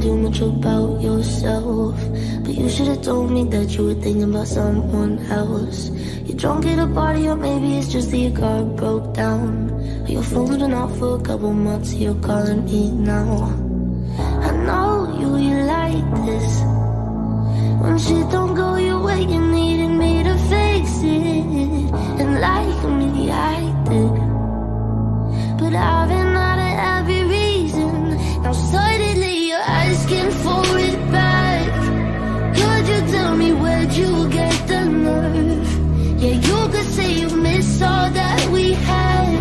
thinking too much about yourself, but you should have told me that you were thinking about someone else. You're drunk at a party, or maybe it's just that your car broke down. Your phone's been off for a couple months, you're calling me now. I know you like this. When shit don't go your way, you needed me to fix it, and like me, I did. But I've been out of every reason. Now suddenly you're asking for it back. Could you tell me where'd you get the nerve? Yeah, you could say you miss all that we had,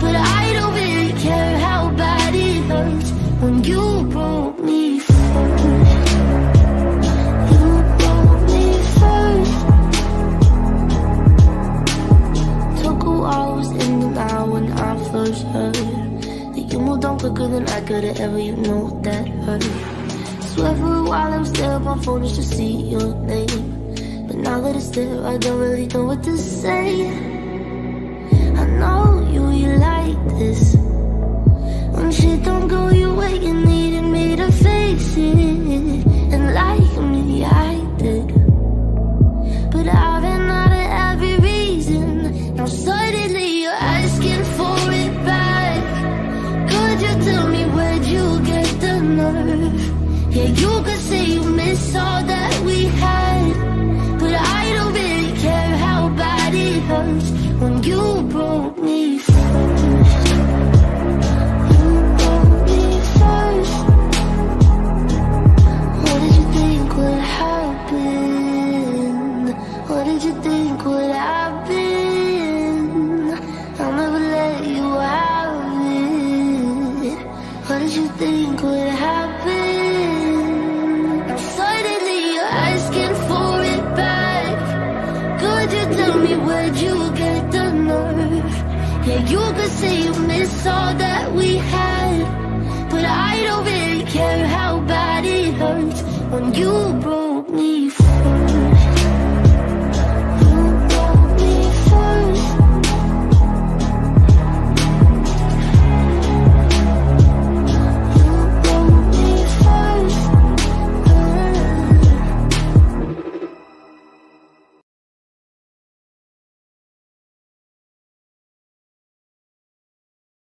but I don't really care how bad it hurts when you broke me first. Heard that you moved on quicker than I could've ever, you know that hurt. Swear for a while I'm still on my phone just to see your name, but now that it's there I don't really know what to say. I know you like this. When shit don't go your way, you needed me to fix it, and like me, I did. But I've been out of every reason. Now suddenly you're asking for it. Tell me where'd you get the nerve? Yeah, you could say you miss all that we had, but I don't really care how bad it hurts when you broke me first. You broke me first. What did you think would happen? What did you think would happen? I'll never let you out. What did you think would happen? Now suddenly you're asking for it back. Could you tell me where'd you get the nerve? Yeah, you could say you miss all that we had, but I don't really care how bad it hurts when you broke me.